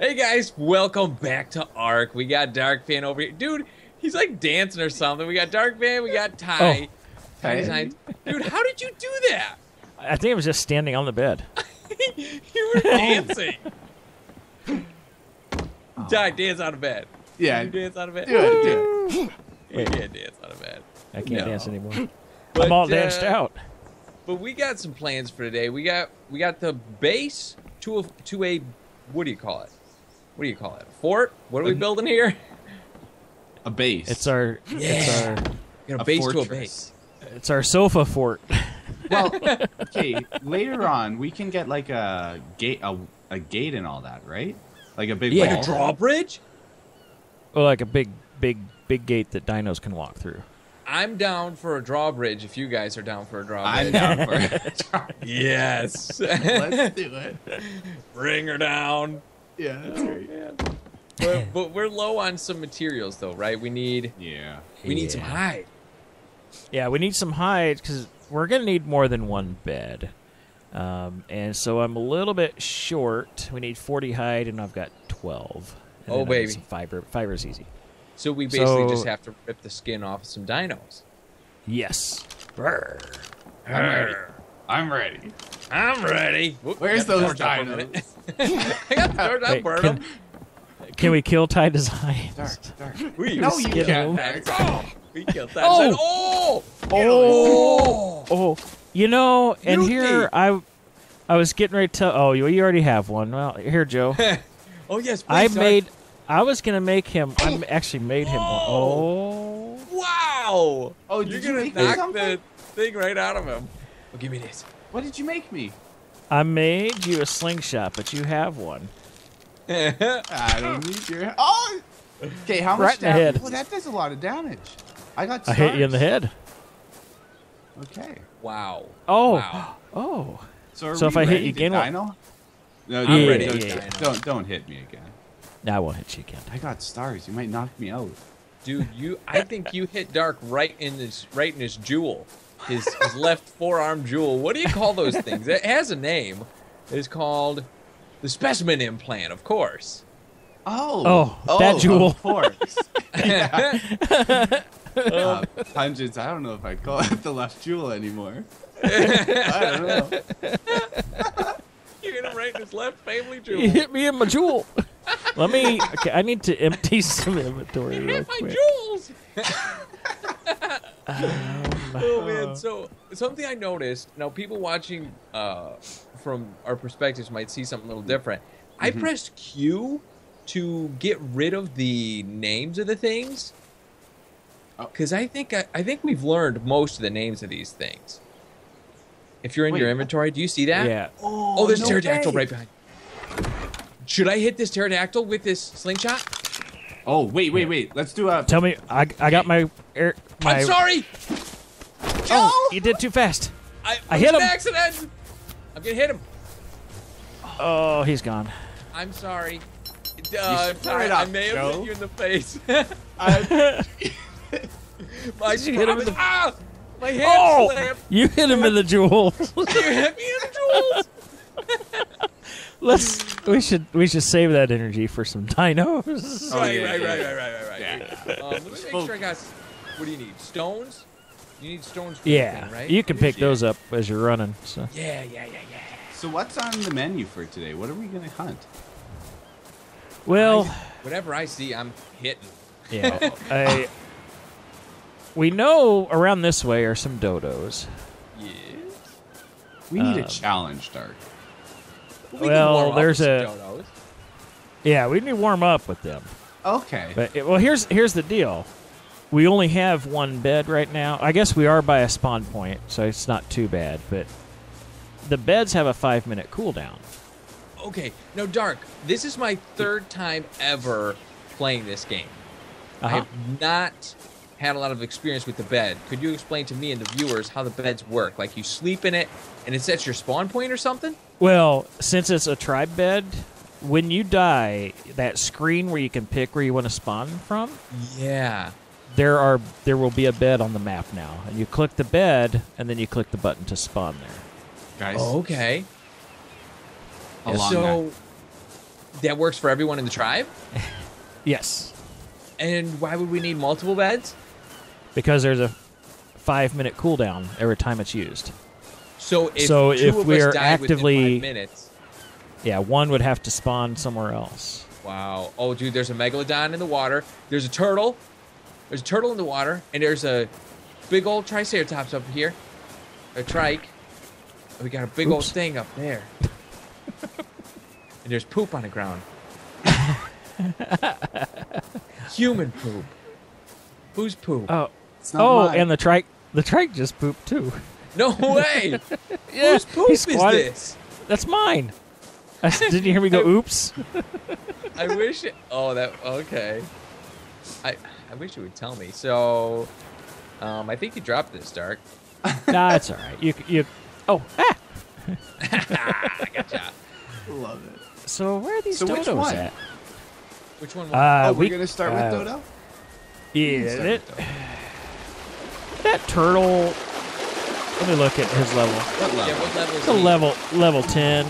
Hey guys, welcome back to ARC. We got Darkphan over here. Dude, he's like dancing or something. We got Darkphan, we got Ty. Oh. Ty. Dude, how did you do that? I think I was just standing on the bed. You were dancing. Oh. Ty, dance out of bed. Yeah. You dance out of bed? Do it. You can't dance out of bed. I can't dance anymore. But, I'm all danced out. But we got some plans for today. We got the base to a what do you call it? What do you call it? A fort? What are we building here? A base. It's our... Yeah. It's our a base fortress. To a base. It's our sofa fort. Well, okay, later on, we can get like a gate and all that, right? Like a big wall. Like a drawbridge? Or like a big gate that dinos can walk through. I'm down for a drawbridge if you guys are down for a drawbridge. I'm down for a drawbridge. Yes. Let's do it. Bring her down. Yeah, that's great. But we're low on some materials, though, right? We need some hide. Yeah, we need some hide because we're going to need more than one bed. And so I'm a little bit short. We need 40 hide, and I've got 12. And oh, baby. Fiber's easy. So we basically just have to rip the skin off some dinos. Yes. I'm ready. Whoop, where's those dinos? I got the torch. I'll burn them. Can we kill Ty Designs? Dark. You can't. Oh, we killed Ty Designs. Oh. You know, and here I was getting ready to. Oh, you already have one. Well, here, Joe. Oh yes. I was gonna make him. I actually made him. Whoa. Oh. Wow. Oh, you're gonna knock the thing right out of him. Oh, give me this. What did you make me? I made you a slingshot, but you have one. I don't need your. Oh. Okay, how much right damage? In the head. Well, that does a lot of damage. I got. Stars. I hit you in the head. Okay. Wow. Oh. Wow. Oh. So if I hit you again, dino? No, I'm ready. Yeah. Don't hit me again. No, I won't hit you again. I got stars. You might knock me out. Dude, I think you hit Dark right in his jewel. His left forearm jewel. What do you call those things? It has a name. It's called the specimen implant, of course. Oh, that jewel. Of course. Pungence, I don't know if I call it the left jewel anymore. I don't know. You hit him right in his left family jewel. You hit me in my jewel. Okay, I need to empty some inventory real quick. You hit my jewels. Oh man! So something I noticed now, people watching from our perspectives might see something a little different. Mm-hmm. I pressed Q to get rid of the names of the things because I think we've learned most of the names of these things. If you're in your inventory, do you see that? Yeah. Oh, there's pterodactyl right behind. Should I hit this pterodactyl with this slingshot? Oh wait! Let's do a. Tell me, I got my air. I'm sorry. Oh, you did too fast. I hit him. An accident. I'm gonna hit him. Oh, he's gone. I'm sorry. I may have hit you in the face. My hand slipped. You hit him in the jewels. You hit me in the jewels. We should save that energy for some dinos. Right. Yeah. Let me make sure I got. What do you need? Stones? You need stones. For everything, right? You can pick those up as you're running. So. Yeah. So what's on the menu for today? What are we gonna hunt? Well, whatever I see, I'm hitting. Yeah. We know around this way are some dodos. Yes. We need a challenge, Dark. Well, there's a. Yeah, we need to warm up with them. Okay. But here's the deal. We only have one bed right now. I guess we are by a spawn point, so it's not too bad. But the beds have a 5-minute cooldown. Okay. Now, Dark, this is my third time ever playing this game. Uh-huh. I have not had a lot of experience with the bed. Could you explain to me and the viewers how the beds work? Like you sleep in it, and it sets your spawn point or something? Well, since it's a tribe bed, when you die, that screen where you can pick where you want to spawn from, there will be a bed on the map now, and you click the bed, and then you click the button to spawn there. Guys, okay. Yeah, so, that works for everyone in the tribe? Yes. And why would we need multiple beds? Because there's a 5-minute cooldown every time it's used. So if we're actively 5 minutes, yeah, one would have to spawn somewhere else. Wow. Oh, dude, there's a megalodon in the water. There's a turtle. There's a turtle in the water, and there's a big old triceratops up here. A trike. We got a big old thing up there. And there's poop on the ground. Human poop. Who's poop? Oh, and the trike just pooped too. No way! Yeah, whose poop is this? That's mine. Didn't you hear me go? Oops. I wish. Okay. I wish you would tell me. So, I think you dropped this, Dark. Nah, it's all right. You. Oh. Ah. I gotcha. Love it. So where are these dodos at? Which one? We're gonna start with dodo. Yeah. That turtle. Let me look at his level. What level? Yeah, what level is he? Level 10.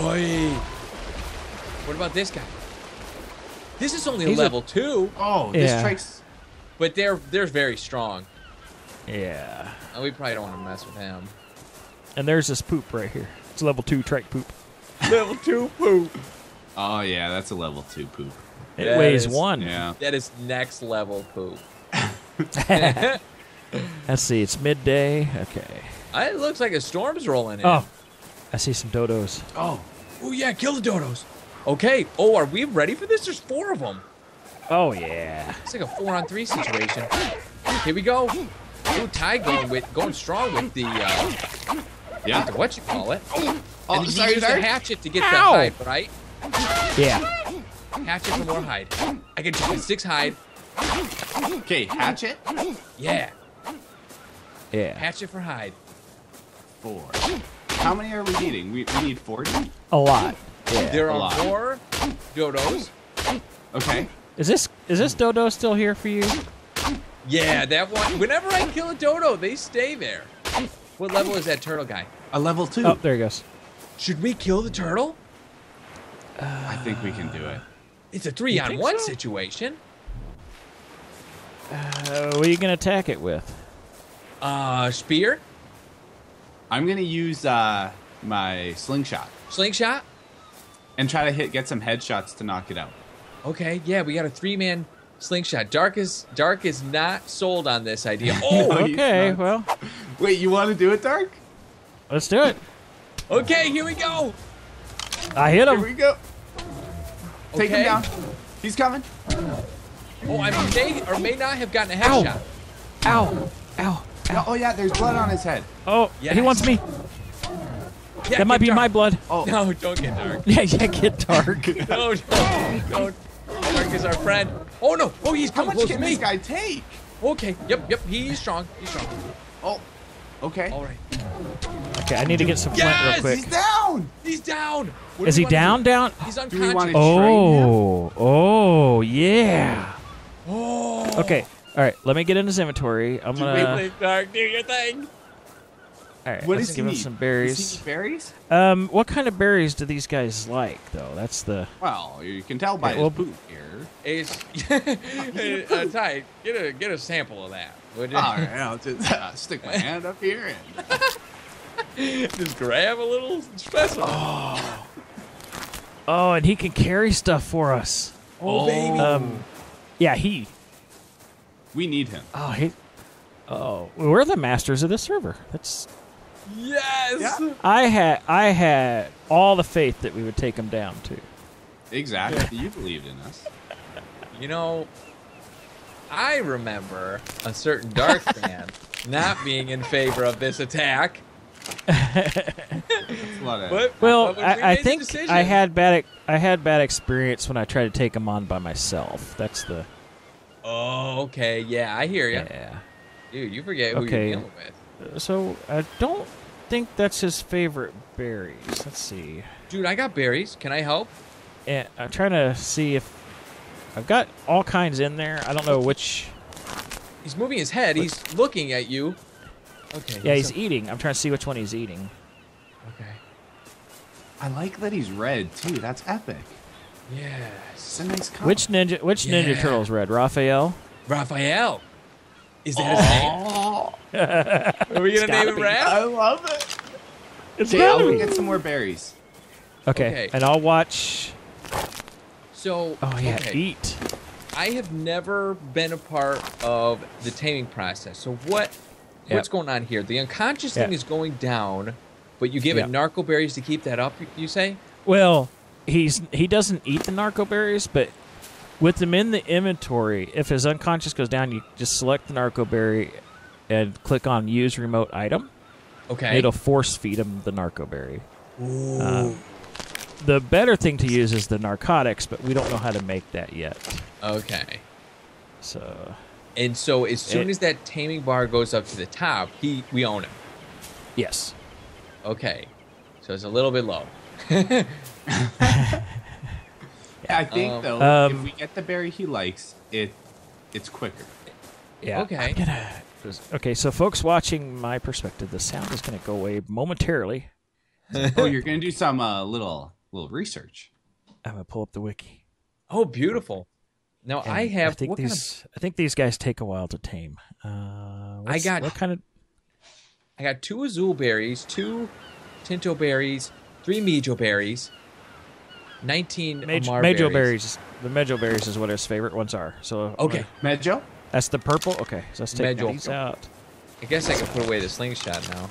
Oi. What about this guy? This is only level 2. Oh, yeah. This trike's... But they're very strong. Yeah. And we probably don't want to mess with him. And there's this poop right here. It's level 2 trike poop. Level 2 poop. Oh, yeah, that's a level 2 poop. It weighs 1. Yeah. That is next level poop. Let's see, it's midday. Okay. It looks like a storm's rolling in. Oh, I see some dodos. Oh yeah, kill the dodos. Okay. Oh, are we ready for this? There's 4 of them. Oh yeah. It's like a 4-on-3 situation. Here we go. Ooh, Ty going strong with the yeah. With the, what you call it? And you use the hatchet to get that hide, right? Yeah. Hatchet for more hide. I can get 6 hide. Okay, hatchet. Yeah. Yeah. Hatchet for hide. 4. How many are we needing? We need 40? A lot. Yeah, there are 4 dodos. Okay. Is this dodo still here for you? Yeah, that one. Whenever I kill a dodo, they stay there. What level is that turtle guy? A level 2. Oh, there he goes. Should we kill the turtle? I think we can do it. It's a 3-on-1 situation. What are you gonna attack it with? Spear. I'm gonna use my slingshot. Slingshot? And try to get some headshots to knock it out. Okay, yeah, we got a 3-man slingshot. Dark is not sold on this idea. Oh, no, okay, well. Wait, you want to do it, Dark? Let's do it. Okay, here we go. I hit him. Here we go. Take him down. He's coming. Oh, I may or may not have gotten a headshot. Ow. Ow. Ow. Oh, yeah, there's blood on his head. Oh, yes. He wants me. Yeah, that might be my blood. Oh. No, don't get Dark. Yeah, get Dark. No, don't. Dark is our friend. Oh, no. Oh, he's coming close to me. How much can this guy take? Okay. Yep. He's strong. He's strong. Oh. Okay. All right. Okay, I need to get some flint real quick. He's down. He's down. Is he down? Down? He's unconscious. Oh, yeah. Oh. Okay. All right. Let me get in his inventory. I'm gonna. Wait, Dark. Do your thing. All right. Let's give him some berries. Does he eat berries? What kind of berries do these guys like, though? That's the. Well, you can tell by his poop here. Ty, get a sample of that. Would you? All right. I'll just stick my hand up here and just grab a little specimen. Oh. Oh, and he can carry stuff for us. Oh, baby. Yeah, he. We need him. Oh, we're the masters of this server. That's. Yes. Yeah. I had all the faith that we would take him down too. Exactly. You believed in us. You know, I remember a certain Dark fan not being in favor of this attack. But, well, I think I had bad experience when I tried to take him on by myself. That's the. Oh, okay. Yeah, I hear you. Yeah. Dude, you forget who you're dealing with. So, I don't think that's his favorite berries. Let's see. Dude, I got berries. Can I help? And I'm trying to see if... I've got all kinds in there. I don't know which... He's moving his head. He's looking at you. Okay. Yeah, he's eating. I'm trying to see which one he's eating. Okay. I like that he's red, too. That's epic. Yeah, it's a nice comic. Which Ninja Turtle's red? Raphael? Raphael. Is that his name? Are we going to name him Raph? I love it. It's I'll get some more berries. Okay. And I'll watch. So, eat. I have never been a part of the taming process. So what's going on here? The unconscious thing is going down, but you give it narco berries to keep that up, you say? Well, he doesn't eat the narco berries, but with them in the inventory, if his unconscious goes down, you just select the narco berry and click on use remote item. Okay. It'll force feed him the narco berry. Ooh. The better thing to use is the narcotics, but we don't know how to make that yet. Okay. So. And so as soon as that taming bar goes up to the top, we own him. Yes. Okay. So it's a little bit low. I think though, if we get the berry he likes, it's quicker. Yeah. Okay. Okay, so folks watching my perspective, the sound is going to go away momentarily. Oh, you're going to do some little research. I'm going to pull up the wiki. Oh, beautiful. Now and I have. I think these guys take a while to tame. I got 2 Azul berries, 2 Tinto berries, 3 Mijo berries, 19 Amar berries. Mejo berries. The Mejo berries is what his favorite ones are. So Mejo. That's the purple. Okay, so let's take these out. I guess I can put away the slingshot now.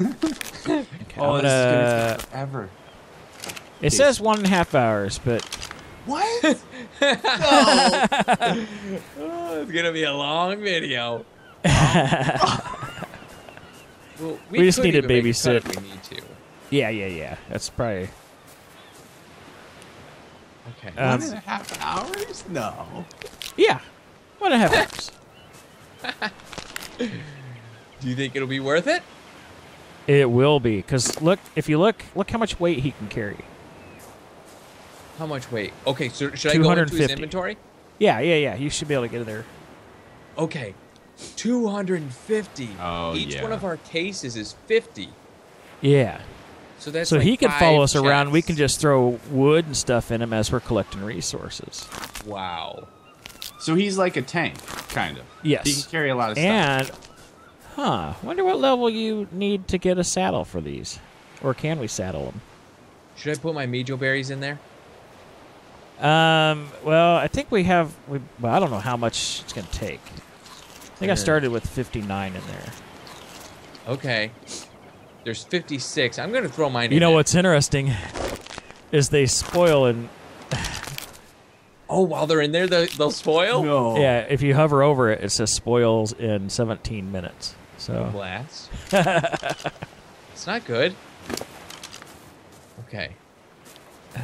Okay, this is gonna take forever. It says 1.5 hours, but what? No. It's gonna be a long video. Well, we just need to babysit. If we need to. Yeah. That's probably. Okay. 1.5 hours? No. Yeah. 1.5 hours. Do you think it'll be worth it? It will be, because look, if you look how much weight he can carry. How much weight? Okay, so should I go into his inventory? Yeah. You should be able to get it there. Okay, 250. Oh, each one of our cases is 50. Yeah. So that's so like he can follow us around. We can just throw wood and stuff in him as we're collecting resources. Wow. So he's like a tank, kind of. Yes. He can carry a lot of stuff. Huh. Wonder what level you need to get a saddle for these. Or can we saddle them? Should I put my Mijo berries in there? Well, I think we have... Well, I don't know how much it's going to take. I think I started with 59 in there. Okay. There's 56. I'm going to throw mine in. You know what's interesting is they spoil and... Oh, while they're in there, they'll spoil? No. Yeah, if you hover over it, it says spoils in 17 minutes. So. Blast. It's not good. Okay. No.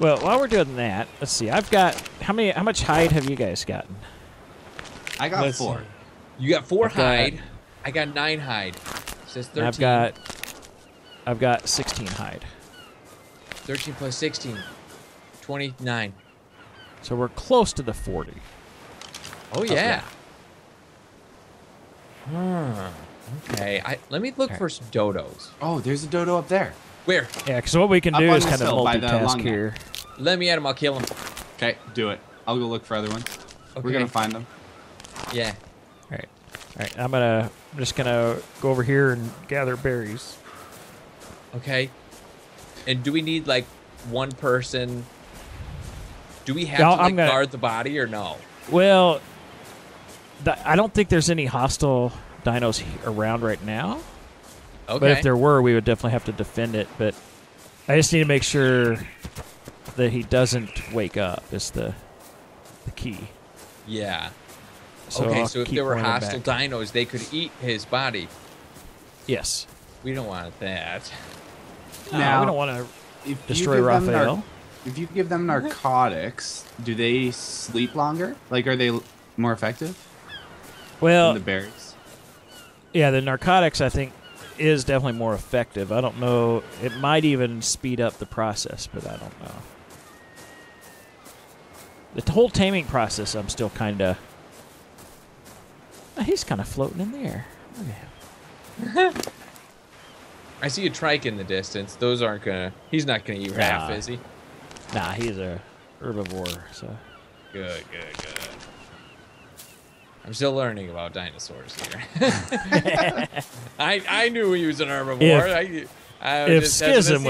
Well, while we're doing that, let's see. I've got how much hide have you guys gotten? I got 4. See. You got 4 hide. I got 9 hide. It says 13. I've got 16 hide. 13 plus 16. 29. So we're close to the 40. Oh yeah. Okay. Let me look for some dodos. Oh, there's a dodo up there. Where? Yeah. Because what we can do is kind of multitask here. Let me at him. I'll kill him. Okay. Do it. I'll go look for other ones. Okay. We're gonna find them. Yeah. All right. I'm just gonna go over here and gather berries. Okay. And do we need like? One person. Do we have to like, guard the body or no? Well, I don't think there's any hostile dinos around right now. Okay. But if there were, we would definitely have to defend it. But I just need to make sure that he doesn't wake up is the key. Yeah. So so if there were hostile dinos, they could eat his body. Yes. We don't want that. No, we don't want to... If destroy Raphael. If you give them narcotics, do they sleep longer? Like, are they more effective? Well, than the berries. Yeah, the narcotics I think is definitely more effective. I don't know. It might even speed up the process, but I don't know. The whole taming process, I'm still kind of. He's kind of floating in the air. Look at him. I see a trike in the distance. Those aren't gonna. He's not gonna eat Raph, is he? Nah, he's a herbivore, so. Good, good, good. I'm still learning about dinosaurs here. I knew he was an herbivore. If Schism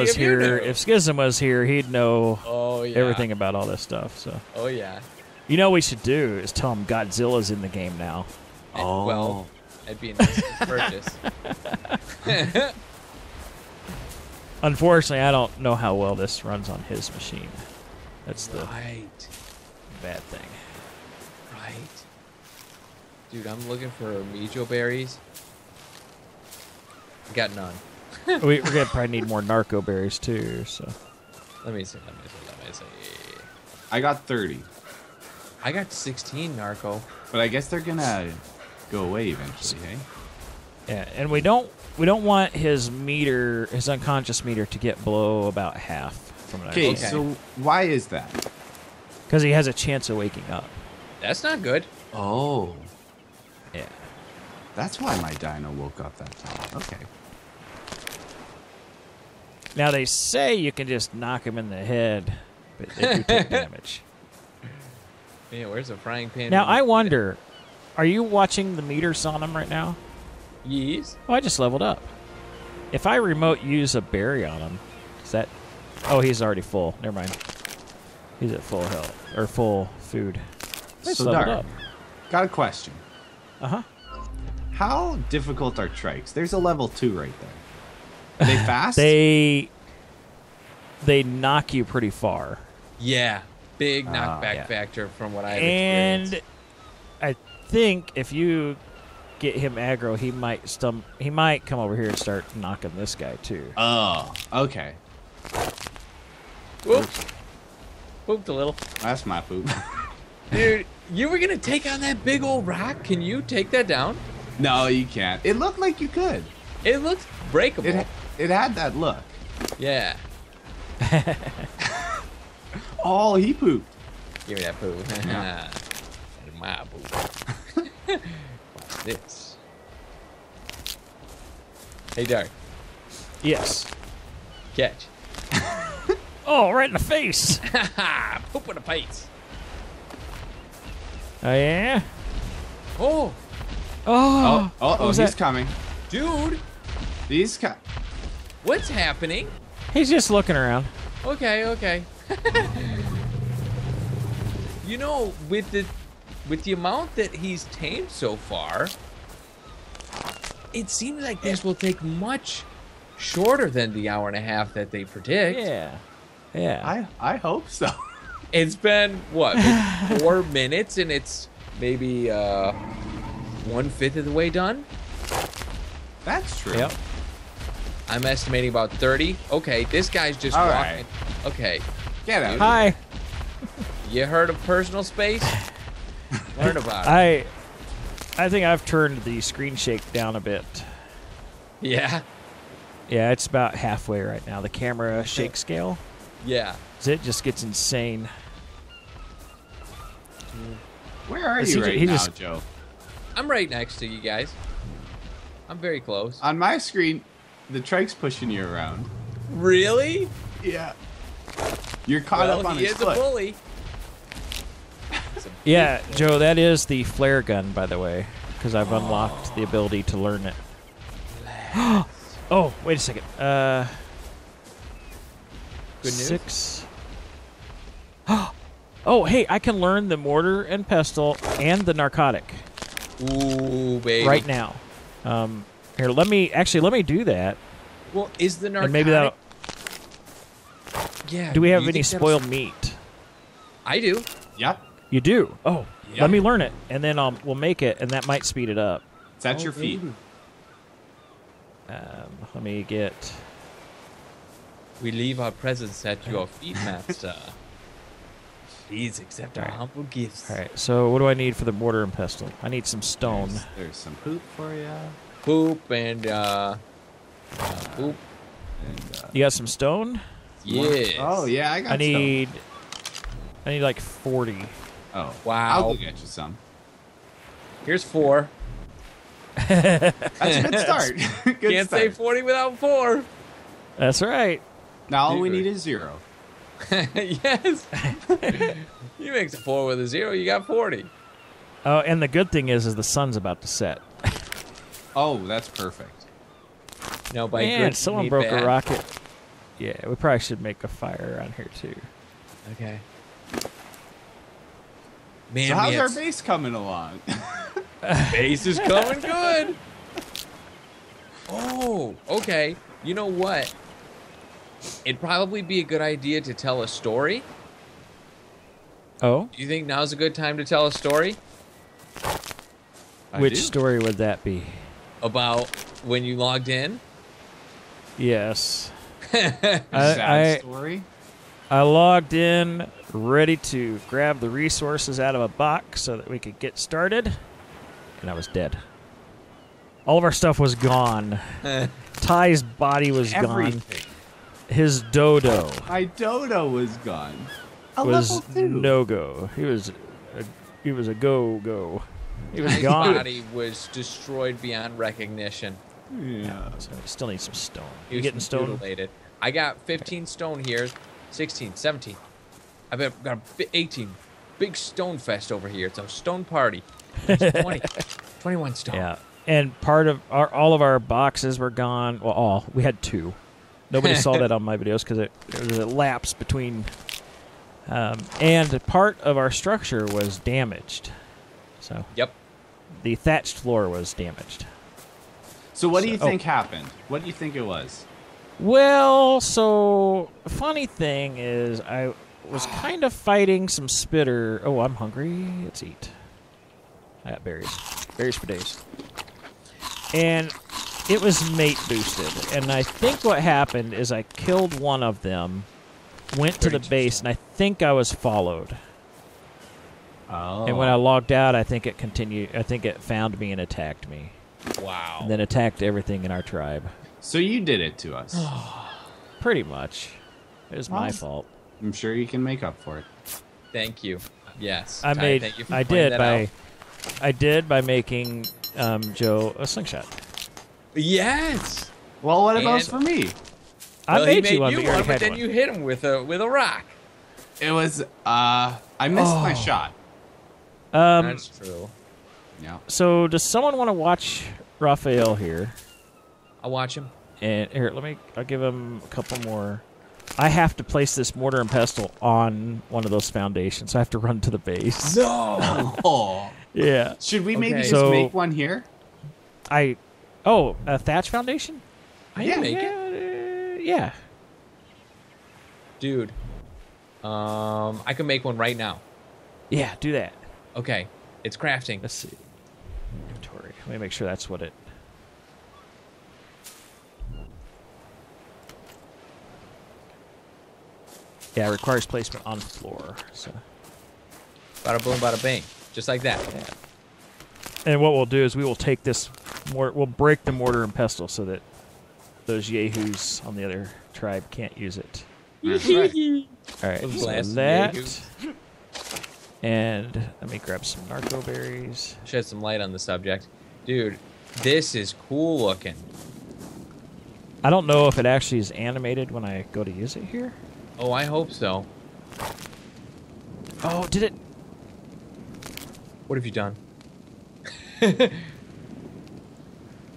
was here, he'd know everything about all this stuff. So. Oh yeah. You know what we should do is tell him Godzilla's in the game now. And, oh. Well, that'd be a nice purchase. Unfortunately, I don't know how well this runs on his machine. That's the bad thing. Right. Dude, I'm looking for Mijo berries. Got none. We're gonna probably need more narco berries too. So let me see. I got 30. I got 16 narco. But I guess they're gonna go away eventually, hey? Yeah, and we don't want his meter, his unconscious meter, to get below about half. From okay, so why is that? Because he has a chance of waking up. That's not good. Oh. Yeah. That's why my dino woke up that time. Okay. Now, they say you can just knock him in the head, but they do take damage. Yeah, where's the frying pan? Now, I wonder, are you watching the meters on him right now? Yes. Oh, I just leveled up. If I remote use a berry on him, is that... Oh, he's already full. Never mind. He's at full health, or full food. It's so leveled up. Got a question. Uh-huh. How difficult are trikes? There's a level 2 right there. Are they fast? They knock you pretty far. Yeah, big knockback factor from what I've experienced. And I think if you get him aggro, he might come over here and start knocking this guy too. Oh, okay. Whoops. Pooped a little. That's my poop. Dude, you were gonna take on that big old rock. Can you take that down? No, you can't. It looked like you could. It looked breakable. It had that look. Yeah. Oh, he pooped. Give me that poo. Yeah. My poo. Watch this. Hey, Dark. Yes. Catch. Oh, right in the face. Poop in the face. Oh, yeah? Oh. Oh. Uh-oh, he's coming. Dude. These guys. What's happening? He's just looking around. Okay, okay. You know, with the amount that he's tamed so far, it seems like this will take much shorter than the hour-and-a-half that they predict. Yeah. Yeah. I hope so. It's been what, like 4 minutes, and it's maybe 1/5 of the way done. That's true. Yep. I'm estimating about 30. Okay, this guy's just walking. Right. Okay. Get out. Hi. You heard of personal space? Learn about it. I think I've turned the screen shake down a bit. Yeah. Yeah, it's about halfway right now. The camera shake scale. Yeah. It just gets insane. Where are you right now, Joe? I'm right next to you guys. I'm very close. On my screen, the trike's pushing you around. Really? Yeah. You're caught up on his foot. Well, he is a bully. Yeah, Joe, that is the flare gun, by the way, because I've unlocked the ability to learn it. Oh, wait a second. Good news. 6. Oh, hey, I can learn the mortar and pestle and the narcotic. Ooh, baby. Right now. Here, let me do that. Well, is the narcotic? And maybe that. Yeah. Do we have any spoiled meat? I do. Yep. You do. Oh, yep. Let me learn it, and then we'll make it, and that might speed it up. That's your feet. Let me get. We leave our presents at your feet, master. Please accept our humble gifts. All right. So, what do I need for the mortar and pestle? I need some stone. There's some poop for you. Poop and poop. And, you got some stone? Yes. Oh yeah, I got. I need like 40. Oh wow! I'll go get you some. Here's 4. That's a good start. Good Can't start. Say 40 without 4. That's right. Now all we need is 0. Yes. You mix a 4 with a 0, you got 40. Oh, and the good thing is the sun's about to set. Oh, that's perfect. No, by man, someone broke a rocket. Yeah, we probably should make a fire around here too. Okay. Man, so how's our base coming along? Base is coming good. Oh, okay. You know what? It'd probably be a good idea to tell a story. Oh? Do you think now's a good time to tell a story? Which story would that be? About when you logged in? Yes. Sad story? I logged in ready to grab the resources out of a box so that we could get started, and I was dead. All of our stuff was gone. Ty's body was gone. His dodo. My dodo was gone. He was a go-go. His gone. Body was destroyed beyond recognition. Yeah. So I still need some stone. You getting stone? I got 15 stone here. 16, 17. I bet got 18. Big stone fest over here. It's a stone party. It's 20, 21 stone. Yeah. And part of all of our boxes were gone. Well, all we had 2. Nobody saw that on my videos because it was a lapse between. And part of our structure was damaged. So. Yep. The thatched floor was damaged. So what do you think happened? What do you think it was? Well, so the funny thing is I was kind of fighting some spitter. Oh, I'm hungry. Let's eat. I got berries. Berries for days. And it was mate boosted. And I think what happened is I killed one of them, went to the base, and I think I was followed. Oh. And when I logged out, I think it continued. I think it found me and attacked me. Wow. And then attacked everything in our tribe. So you did it to us. Pretty much. It was my fault. I'm sure you can make up for it. Thank you. Yes. I made. Thank you for I did by making Joe a slingshot. Yes. Well, what about for me? Well, I made you one, but then you hit him with a rock. It was I missed my shot. That's true. Yeah. So does someone want to watch Raphael here? I'll watch him. And here, I'll give him a couple more. I have to place this mortar and pestle on one of those foundations. So I have to run to the base. No. Yeah. Should we maybe just make one here? A thatch foundation? Yeah. Dude. I can make one right now. Yeah, do that. Okay. It's crafting. Let's see. Inventory. Let me make sure that's what it... Yeah, it requires placement on the floor. So. Bada boom, bada bang. Just like that. Yeah. And what we'll do is we will take this... We'll break the mortar and pestle so that those yahoos on the other tribe can't use it. That's right. All right, so that. And let me grab some narco berries. Shed some light on the subject. Dude, this is cool looking. I don't know if it actually is animated when I go to use it here. Oh, I hope so. Oh, did it? What have you done?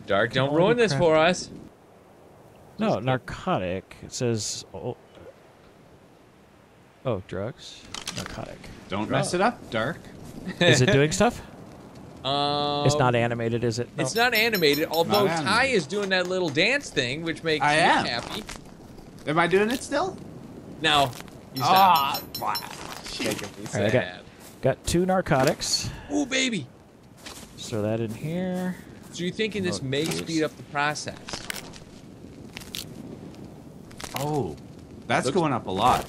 Dark, don't ruin this for us. No, narcotic. It says... Oh, drugs. Narcotic. Don't mess it up, Dark. Is it doing stuff? It's not animated, is it? No. It's not animated, although Ty is doing that little dance thing, which makes me happy. Am I doing it still? No. You stop. Wow. Shit. Right, got 2 narcotics. Ooh, baby. Throw that in here. So you're thinking this may speed up the process? Oh, that's going up a lot.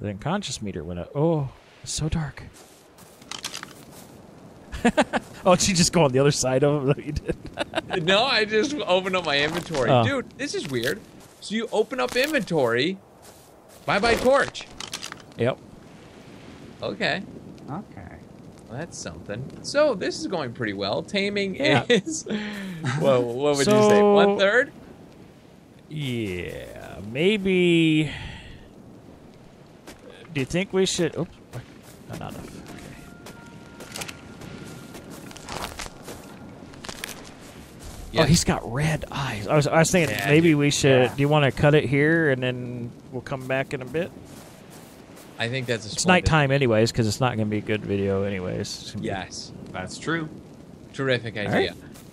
The unconscious meter went up. Oh, it's so dark. Oh, did you just go on the other side of it? You did. No, I just opened up my inventory. Oh. Dude, this is weird. So you open up inventory. Bye-bye torch. Yep. Okay. Okay. That's something. So this is going pretty well. Taming is, well, what would you say, 1/3? Yeah, maybe Do you think we should... Oops. No, no, no. Yeah. Oh, he's got red eyes. I was thinking maybe we should... Yeah. Do you want to cut it here and then we'll come back in a bit? I think that's... It's nighttime anyways, because it's not going to be a good video anyways. Yes, that's true. Terrific idea. All right.